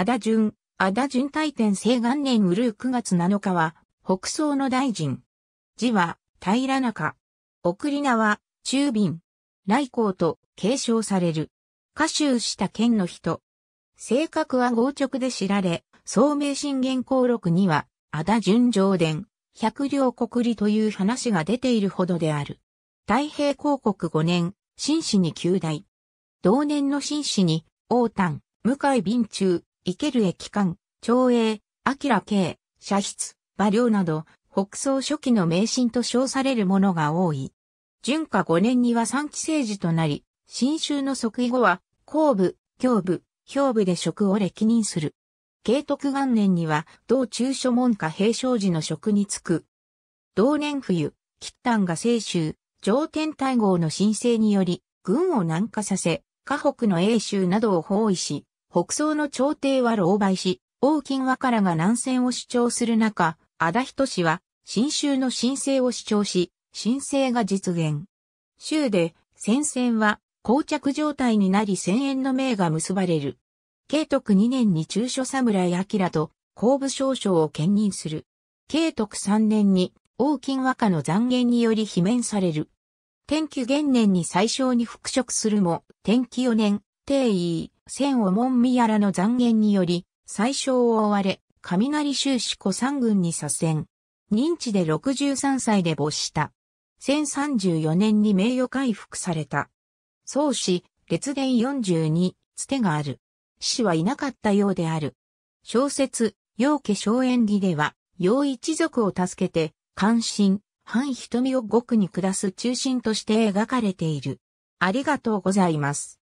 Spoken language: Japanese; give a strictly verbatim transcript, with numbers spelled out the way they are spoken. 安田淳、安田淳大天正元年うるうくがつなのかは、北宋の大臣。字は、平中。送り名は、忠敏。来光と、敬称される。家州した県の人。性格は剛直で知られ、宋明信元項録には、安田淳上田、百両国利という話が出ているほどである。太平公国ごねん、進士に及第。同年の進士に、王丹、向井敏中、池流駅官、長英、明慶、射筆、馬良など、北宋初期の名臣と称されるものが多い。淳化ごねんには三期政治となり、真宗の即位後は、工部、教部、兵部で職を歴任する。慶徳元年には、同中書門下平章事の職に就く。同年冬、契丹が清州、常典大号の申請により、軍を南下させ、華北の永州などを包囲し、北宋の朝廷は狼狽し、王金和からが南遷を主張する中、安田均は、真宗の申請を主張し、申請が実現。州で、戦線は、膠着状態になり戦縁の盟が結ばれる。慶徳にねんに中書侍明と工部尚書を兼任する。慶徳さんねんに王金和の讒言により罷免される。天亀元年に宰相に復職するも、天亀よねん、帝位、千尾門宮らの讒言により、宰相を追われ、雷州四庫三軍に左遷。任地でろくじゅうさんさいで没した。せんさんじゅうよねんに名誉回復された。宋氏、列伝よんじゅうに、つてがある。子はいなかったようである。小説、楊家荘園記では、楊一族を助けて、韓信、韓瞳を獄に下す中心として描かれている。ありがとうございます。